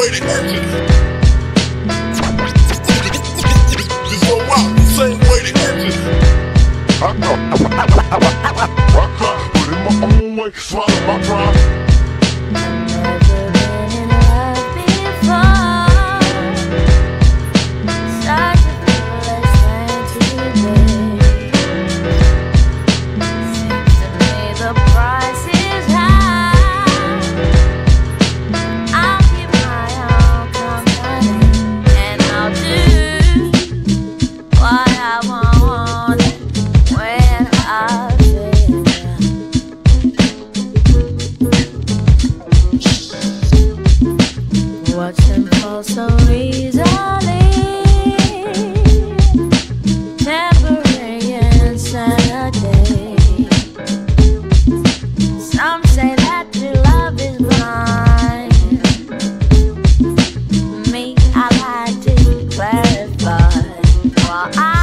waiting urgent. I cry, but in my own way, swallow my pride. Watching for so easily, temporary insanity. Some say that true love is blind. Me, I like to clarify. Well,